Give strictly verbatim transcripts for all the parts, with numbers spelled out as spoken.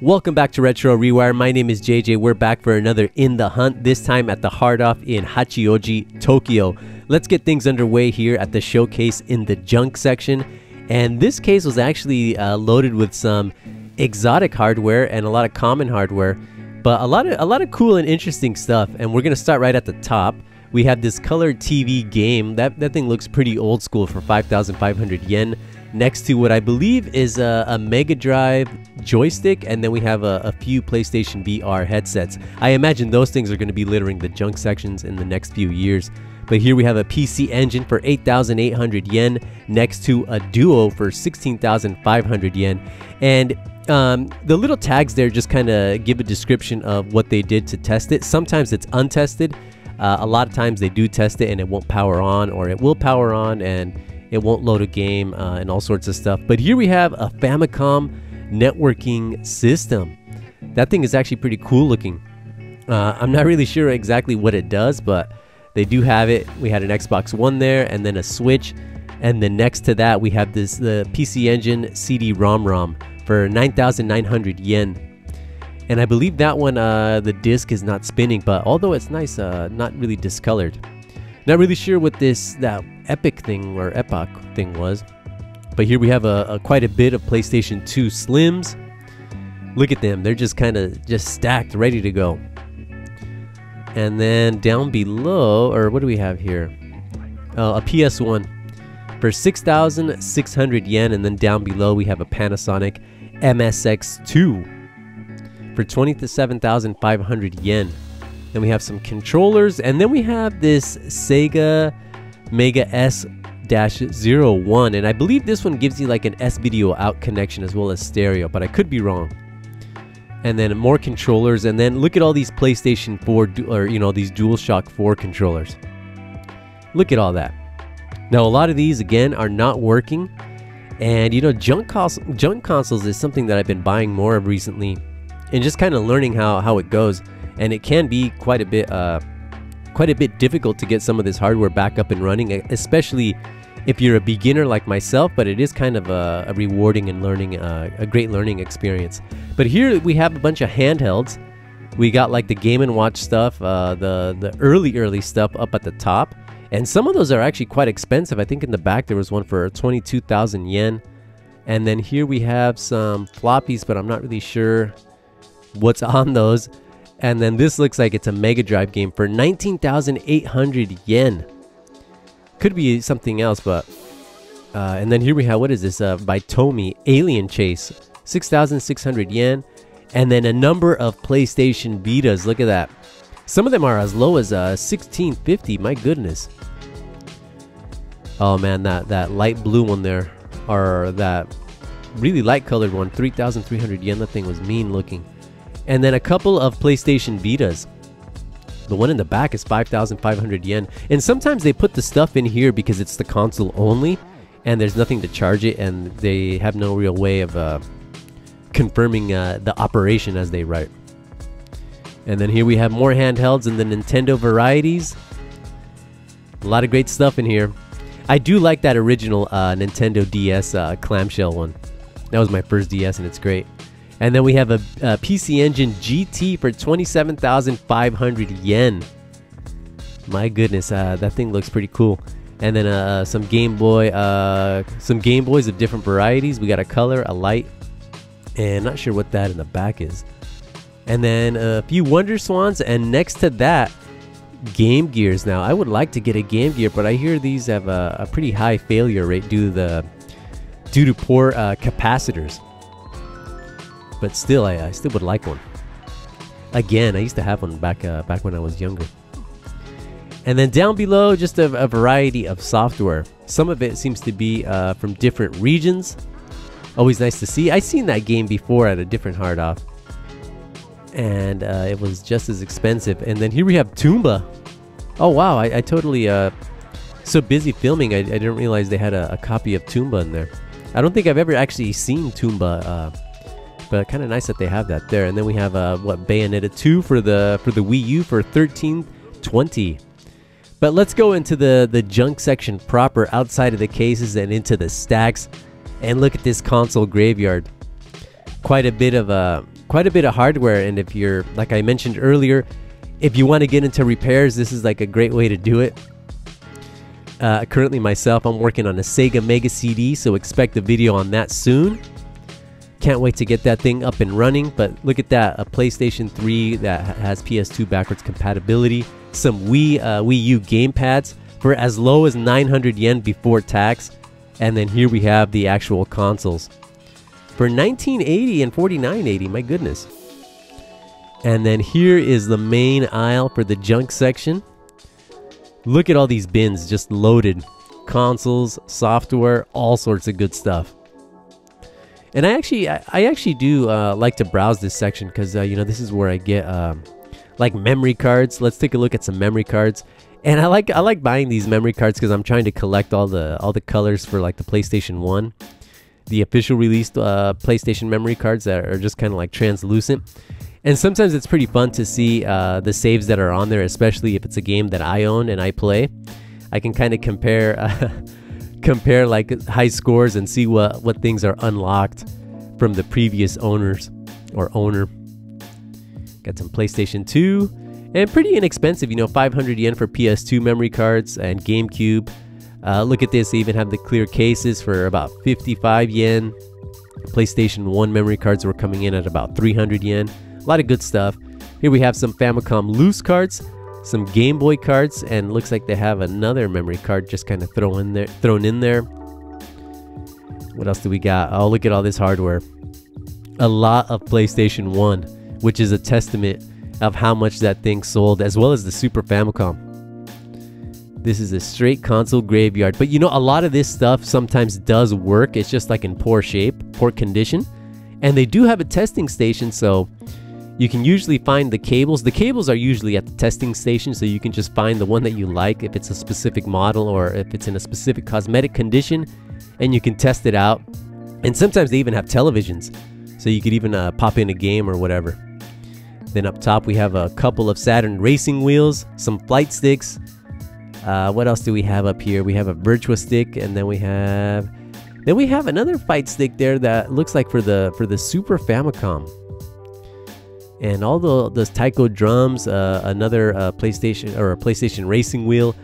Welcome back to Retro Rewire. My name is J J. We're back for another In the Hunt, this time at the Hard Off in Hachioji, Tokyo. Let's get things underway here at the showcase in the junk section. And this case was actually uh, loaded with some exotic hardware and a lot of common hardware, but a lot of a lot of cool and interesting stuff. And we're gonna start right at the top. We have this color T V game. That, that thing looks pretty old school for five thousand five hundred yen. Next to what I believe is a, a Mega Drive joystick, and then we have a, a few PlayStation V R headsets. I imagine those things are going to be littering the junk sections in the next few years. But here we have a P C Engine for eight thousand eight hundred yen, next to a Duo for sixteen thousand five hundred yen. And um, the little tags there just kind of give a description of what they did to test it. Sometimes it's untested. Uh, a lot of times they do test it and it won't power on, or it will power on and it won't load a game uh, and all sorts of stuff. But here we have a Famicom networking system. That thing is actually pretty cool looking. Uh, I'm not really sure exactly what it does, but they do have it. We had an Xbox One there and then a Switch. And then next to that, we have this the P C Engine C D ROM ROM for nine thousand nine hundred yen. And I believe that one, uh, the disc is not spinning, but although it's nice, uh, not really discolored. Not really sure what this, that epic thing or epoch thing was, but here we have a, a quite a bit of PlayStation two Slims. Look at them, they're just kind of just stacked, ready to go. And then down below, or what do we have here? Oh, a P S one for six thousand six hundred yen, and then down below we have a Panasonic M S X two. For twenty to seven thousand five hundred yen. Then we have some controllers, and then we have this Sega Mega S zero one, and I believe this one gives you like an S video out connection as well as stereo, but I could be wrong. And then more controllers, and then look at all these PlayStation four, or you know, these DualShock four controllers. Look at all that. Now a lot of these again are not working, and you know, junk cons junk consoles is something that I've been buying more of recently, and just kind of learning how, how it goes. And it can be quite a bit uh, quite a bit difficult to get some of this hardware back up and running, especially if you're a beginner like myself, but it is kind of a, a rewarding and learning, uh, a great learning experience. But here we have a bunch of handhelds. We got like the Game and Watch stuff, uh, the, the early, early stuff up at the top. And some of those are actually quite expensive. I think in the back there was one for twenty-two thousand yen. And then here we have some floppies, but I'm not really sure what's on those. And then this looks like it's a Mega Drive game for nineteen thousand eight hundred yen. Could be something else, but uh, and then here we have, what is this, uh, by Tomy, Alien Chase, six thousand six hundred yen. And then a number of PlayStation Vitas. Look at that, some of them are as low as uh, sixteen fifty. My goodness. Oh man, that that light blue one there, or that really light colored one, three thousand three hundred yen. That thing was mean looking. And then a couple of PlayStation Vitas. The one in the back is five thousand five hundred yen. And sometimes they put the stuff in here because it's the console only, and there's nothing to charge it, and they have no real way of uh, confirming uh, the operation as they write. And then here we have more handhelds and the Nintendo varieties. A lot of great stuff in here. I do like that original uh, Nintendo D S uh, clamshell one. That was my first D S, and it's great. And then we have a, a P C Engine G T for twenty-seven thousand five hundred yen. My goodness, uh, that thing looks pretty cool. And then uh, some Game Boy, uh, some Game Boys of different varieties. We got a color, a light, and not sure what that in the back is. And then a few Wonder Swans, and next to that, Game Gears. Now, I would like to get a Game Gear, but I hear these have a, a pretty high failure rate due to the due to poor uh, capacitors. But still, I, I still would like one. Again, I used to have one back uh, back when I was younger. And then down below, just a, a variety of software. Some of it seems to be uh, from different regions. Always nice to see. I've seen that game before at a different Hard Off, and uh, it was just as expensive. And then here we have Toomba. Oh wow, I, I totally uh, so busy filming, I, I didn't realize they had a, a copy of Toomba in there. I don't think I've ever actually seen Toomba. Uh, But kind of nice that they have that there. And then we have uh, what, Bayonetta two for the for the Wii U for thirteen twenty. But let's go into the the junk section proper, outside of the cases and into the stacks, and look at this console graveyard. Quite a bit of a quite a bit of hardware, and if you're, like I mentioned earlier, if you want to get into repairs, this is like a great way to do it. Uh, currently myself, I'm working on a Sega Mega C D, so expect a video on that soon. Can't wait to get that thing up and running, but look at that, a PlayStation three that has P S two backwards compatibility, some Wii, uh, Wii U gamepads for as low as nine hundred yen before tax, and then here we have the actual consoles for nineteen eighty and forty-nine eighty, my goodness. And then here is the main aisle for the junk section. Look at all these bins just loaded. Consoles, software, all sorts of good stuff. And I actually, I, I actually do uh, like to browse this section because, uh, you know, this is where I get um, like memory cards. Let's take a look at some memory cards. And I like, I like buying these memory cards because I'm trying to collect all the, all the colors for like the PlayStation one. The official released uh, PlayStation memory cards that are just kind of like translucent, and sometimes it's pretty fun to see uh, the saves that are on there, especially if it's a game that I own and I play. I can kind of compare uh, compare like high scores and see what what things are unlocked from the previous owners or owner. Got some PlayStation two, and pretty inexpensive, you know, five hundred yen for P S two memory cards and GameCube. Uh, look at this, they even have the clear cases for about fifty-five yen. PlayStation one memory cards were coming in at about three hundred yen. A lot of good stuff. Here we have some Famicom loose cards, some Game Boy cards, and looks like they have another memory card just kind of thrown in there. Thrown in there. What else do we got? Oh, look at all this hardware. A lot of PlayStation one, which is a testament of how much that thing sold, as well as the Super Famicom. This is a straight console graveyard, but you know, a lot of this stuff sometimes does work. It's just like in poor shape, poor condition, and they do have a testing station, so you can usually find the cables. The cables are usually at the testing station, so you can just find the one that you like if it's a specific model or if it's in a specific cosmetic condition, and you can test it out. And sometimes they even have televisions, so you could even uh, pop in a game or whatever. Then up top we have a couple of Saturn racing wheels, some flight sticks. Uh, what else do we have up here? We have a Virtua Stick, and then we have, then we have another fight stick there that looks like for the for the Super Famicom. And all the those taiko drums, uh, another uh, PlayStation or a PlayStation racing wheel,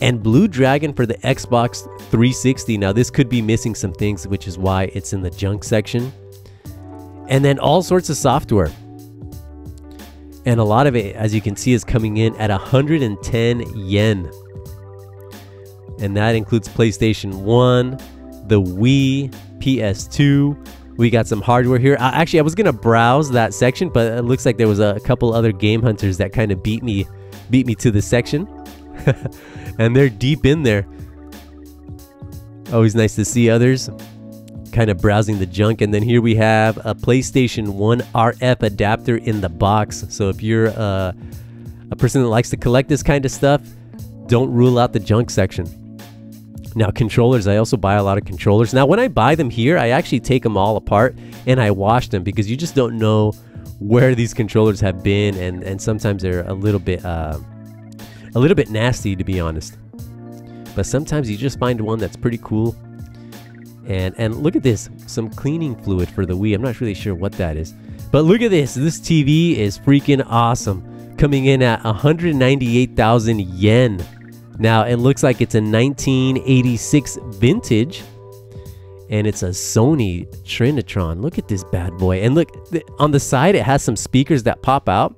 and Blue Dragon for the Xbox three sixty. Now this could be missing some things, which is why it's in the junk section. And then all sorts of software. And a lot of it, as you can see, is coming in at one hundred ten yen. And that includes PlayStation one, the Wii, P S two. We got some hardware here. I, actually, I was gonna browse that section, but it looks like there was a, a couple other game hunters that kind of beat me, beat me to the section, and they're deep in there. Always nice to see others kind of browsing the junk. And then here we have a PlayStation one R F adapter in the box. So if you're uh, a person that likes to collect this kind of stuff, don't rule out the junk section. Now controllers, I also buy a lot of controllers. Now when I buy them here, I actually take them all apart and I wash them, because you just don't know where these controllers have been, and, and sometimes they're a little bit uh, a little bit nasty, to be honest. But sometimes you just find one that's pretty cool. And and look at this, some cleaning fluid for the Wii. I'm not really sure what that is. But look at this, this T V is freaking awesome. Coming in at one hundred ninety-eight thousand yen. Now it looks like it's a nineteen eighty-six vintage, and it's a Sony Trinitron. Look at this bad boy. And look, th on the side it has some speakers that pop out.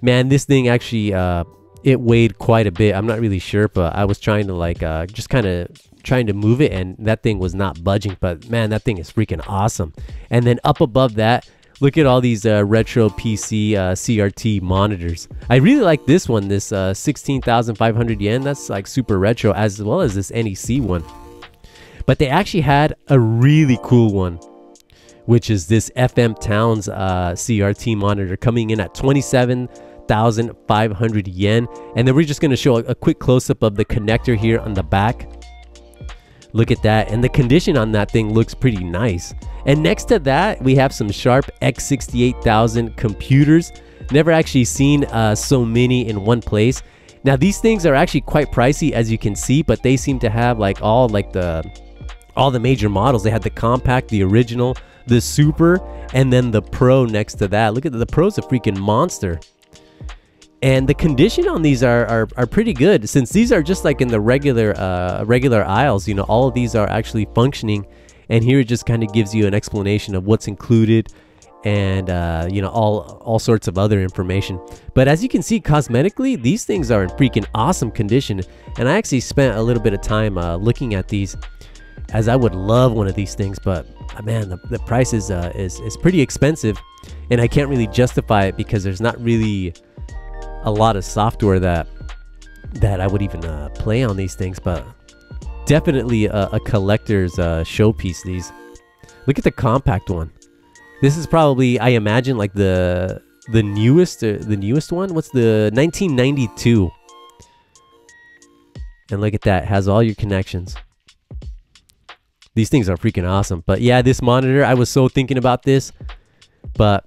Man, this thing actually, uh, it weighed quite a bit. I'm not really sure, but I was trying to like, uh, just kind of trying to move it, and that thing was not budging. But man, that thing is freaking awesome. And then up above that, look at all these uh, retro P C uh, C R T monitors. I really like this one, this uh, sixteen thousand five hundred yen. That's like super retro, as well as this N E C one. But they actually had a really cool one, which is this F M Towns uh, C R T monitor, coming in at twenty-seven thousand five hundred yen. And then we're just going to show a, a quick close-up of the connector here on the back. Look at that, and the condition on that thing looks pretty nice. And next to that, we have some Sharp X sixty-eight thousand computers. Never actually seen uh, so many in one place. Now these things are actually quite pricey, as you can see, but they seem to have like all like the all the major models. They had the compact, the original, the Super, and then the Pro next to that. Look at the, the Pro's a freaking monster. And the condition on these are, are, are pretty good, since these are just like in the regular uh, regular aisles, you know, all of these are actually functioning. And here it just kind of gives you an explanation of what's included and, uh, you know, all, all sorts of other information. But as you can see, cosmetically, these things are in freaking awesome condition. And I actually spent a little bit of time uh, looking at these, as I would love one of these things, but uh, man, the, the price is, uh, is, is pretty expensive. And I can't really justify it because there's not really a lot of software that that I would even uh, play on these things, but definitely a, a collector's uh, showpiece. These, look at the compact one. This is probably, I imagine, like the the newest uh, the newest one. What's the nineteen ninety-two? And look at that, it has all your connections. These things are freaking awesome. But yeah, this monitor, I was so thinking about this, but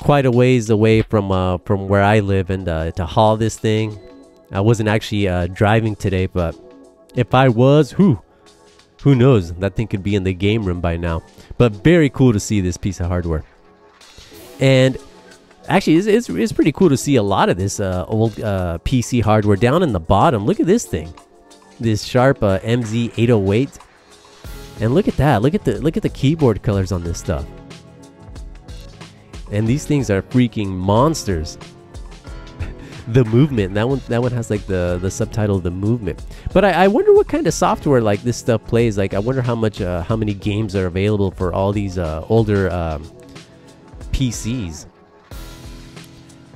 quite a ways away from uh, from where I live, and uh, to haul this thing, I wasn't actually uh, driving today, but if I was, who who knows, that thing could be in the game room by now. But very cool to see this piece of hardware, and actually it's, it's, it's pretty cool to see a lot of this uh, old uh, P C hardware down in the bottom. Look at this thing, this Sharp uh, M Z eight oh eight, and look at that, look at the look at the keyboard colors on this stuff. And these things are freaking monsters. The movement, that one that one has like the the subtitle The Movement. But I, I wonder what kind of software like this stuff plays. Like I wonder how much uh, how many games are available for all these uh, older um, P Cs.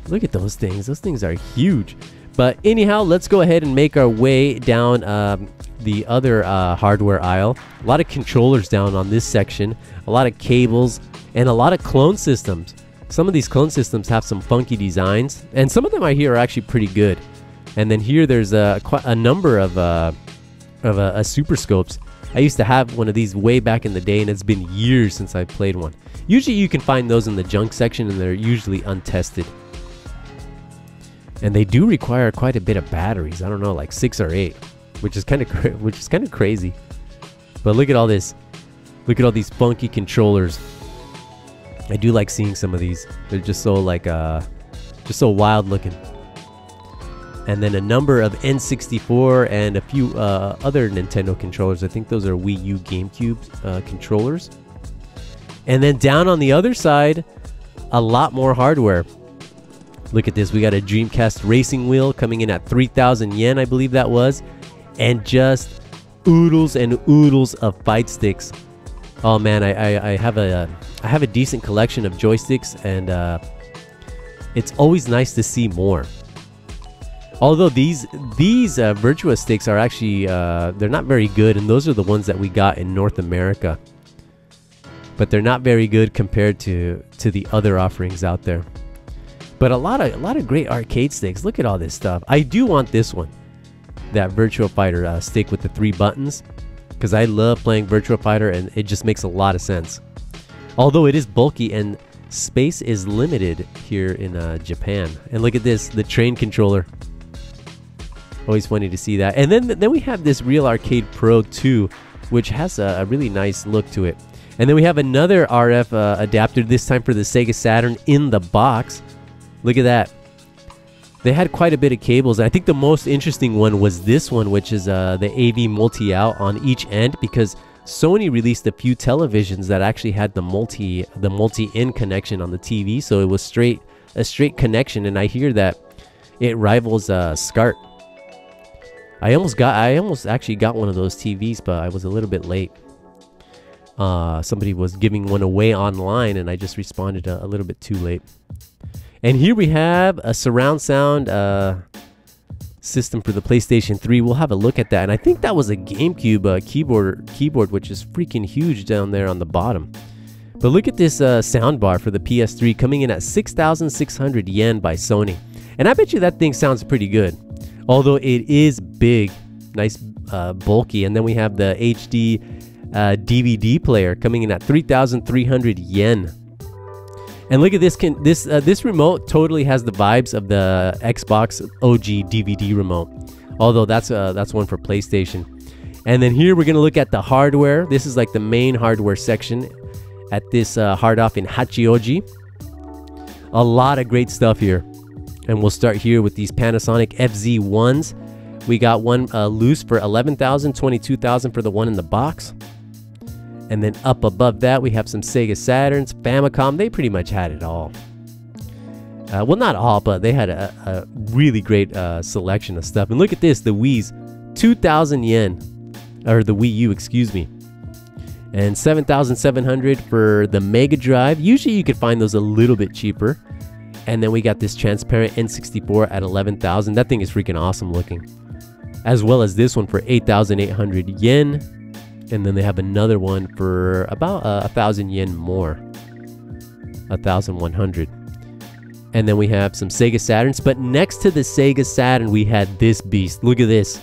Look at those things. Those things are huge. But anyhow, let's go ahead and make our way down um, the other uh, hardware aisle. A lot of controllers down on this section. A lot of cables and a lot of clone systems. Some of these clone systems have some funky designs, and some of them I hear are actually pretty good. And then here there's a, a number of, uh, of uh, super scopes. I used to have one of these way back in the day, and it's been years since I played one. Usually you can find those in the junk section, and they're usually untested. And they do require quite a bit of batteries. I don't know, like six or eight, which is kind of which is kind of crazy. But look at all this. Look at all these funky controllers. I do like seeing some of these. They're just so like uh just so wild looking. And then a number of N sixty-four and a few uh, other Nintendo controllers. I think those are Wii U, GameCube uh, controllers. And then down on the other side, a lot more hardware. Look at this. We got a Dreamcast racing wheel coming in at three thousand yen, I believe that was, and just oodles and oodles of fight sticks. Oh man, I, I, I have a I have a decent collection of joysticks, and uh, it's always nice to see more. Although these these uh, Virtua Sticks are actually uh, they're not very good, and those are the ones that we got in North America. But they're not very good compared to to the other offerings out there. But a lot of a lot of great arcade sticks. Look at all this stuff. I do want this one, that Virtua Fighter uh, stick with the three buttons, because I love playing Virtua Fighter, and it just makes a lot of sense. Although it is bulky and space is limited here in uh, Japan. And look at this, the train controller. Always funny to see that. And then then we have this Real Arcade Pro two, which has a, a really nice look to it. And then we have another R F uh, adapter, this time for the Sega Saturn in the box. Look at that. They had quite a bit of cables. I think the most interesting one was this one, which is uh, the A V multi-out on each end, because Sony released a few televisions that actually had the multi the multi-in connection on the T V, so it was straight a straight connection. And I hear that it rivals uh, SCART. I almost got I almost actually got one of those T Vs, but I was a little bit late. Uh, somebody was giving one away online, and I just responded a, a little bit too late. And here we have a surround sound uh, system for the PlayStation three. We'll have a look at that. And I think that was a GameCube uh, keyboard, keyboard, which is freaking huge down there on the bottom. But look at this uh, soundbar for the P S three coming in at six thousand six hundred yen by Sony. And I bet you that thing sounds pretty good. Although it is big, nice, uh, bulky. And then we have the H D uh, D V D player coming in at three thousand three hundred yen. And look at this, can, this, uh, this remote totally has the vibes of the Xbox O G D V D remote. Although that's, uh, that's one for PlayStation. And then here we're going to look at the hardware. This is like the main hardware section. at this uh, Hard Off in Hachioji. A lot of great stuff here. And we'll start here with these Panasonic F Z ones. We got one uh, loose for eleven thousand dollars, twenty-two thousand dollars for the one in the box. And then up above that, we have some Sega Saturns, Famicom. They pretty much had it all. Uh, well, not all, but they had a, a really great uh, selection of stuff. And look at this, the Wii's, two thousand yen, or the Wii U, excuse me. And seven thousand seven hundred for the Mega Drive. Usually you could find those a little bit cheaper. And then we got this transparent N sixty-four at eleven thousand. That thing is freaking awesome looking. As well as this one for eight thousand eight hundred yen. And then they have another one for about uh, one thousand yen more. one thousand one hundred. And then we have some Sega Saturns. But next to the Sega Saturn, we had this beast. Look at this.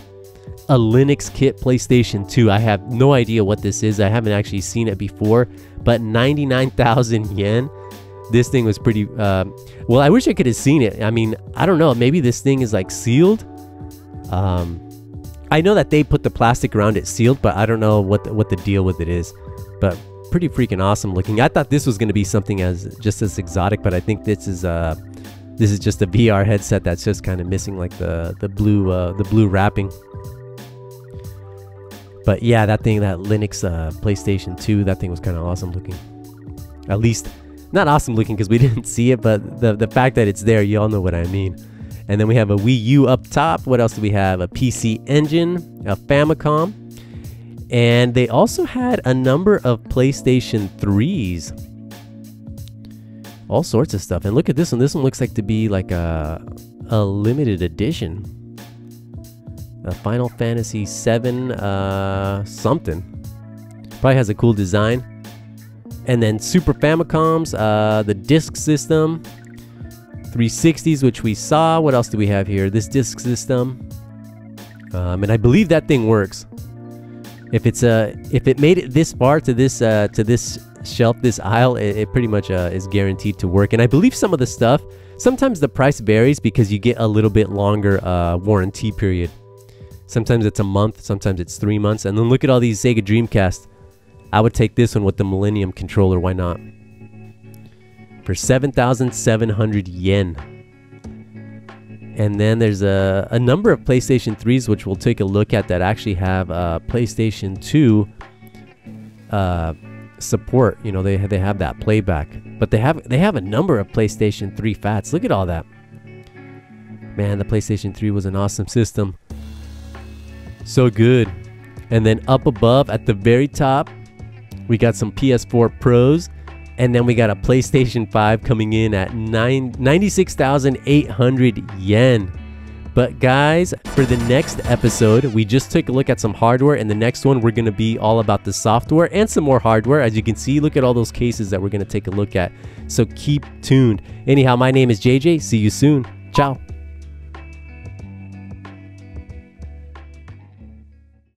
A Linux kit PlayStation two. I have no idea what this is. I haven't actually seen it before. But ninety-nine thousand yen. This thing was pretty, uh, well, I wish I could have seen it. I mean, I don't know. Maybe this thing is like sealed. Um, I know that they put the plastic around it sealed, but I don't know what the, what the deal with it is. But pretty freaking awesome looking. I thought this was going to be something as just as exotic, but I think this is uh, this is just a V R headset that's just kind of missing like the the blue uh, the blue wrapping. But yeah, that thing, that Linux uh, PlayStation two, that thing was kind of awesome looking. At least. Not awesome looking because we didn't see it, but the, the fact that it's there, y'all know what I mean. And then we have a Wii U up top. What else do we have? A P C Engine, a Famicom. And they also had a number of PlayStation threes. All sorts of stuff. And look at this one. This one looks like to be like a, a limited edition. A Final Fantasy seven uh, something. Probably has a cool design. And then Super Famicoms, uh, the Disc System, three sixties, which we saw. What else do we have here? This Disc System, um, and I believe that thing works. If it's a, uh, if it made it this far to this uh, to this shelf, this aisle, it, it pretty much uh, is guaranteed to work. And I believe some of the stuff. Sometimes the price varies because you get a little bit longer uh, warranty period. Sometimes it's a month, sometimes it's three months. And then look at all these Sega Dreamcast. I would take this one with the Millennium controller, why not? For seven thousand seven hundred yen. And then there's a, a number of PlayStation threes, which we'll take a look at, that actually have uh, PlayStation two uh, support. You know, they they have that playback, but they have they have a number of PlayStation three fats. Look at all that. Man, the PlayStation three was an awesome system. So good. And then up above at the very top, we got some P S four Pros, and then we got a PlayStation five coming in at ninety-six thousand eight hundred yen. But guys, for the next episode, we just took a look at some hardware, and the next one we're going to be all about the software and some more hardware. As you can see, look at all those cases that we're going to take a look at. So keep tuned. Anyhow, my name is J J. See you soon. Ciao.